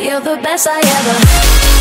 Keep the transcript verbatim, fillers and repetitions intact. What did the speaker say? You're the best I ever had.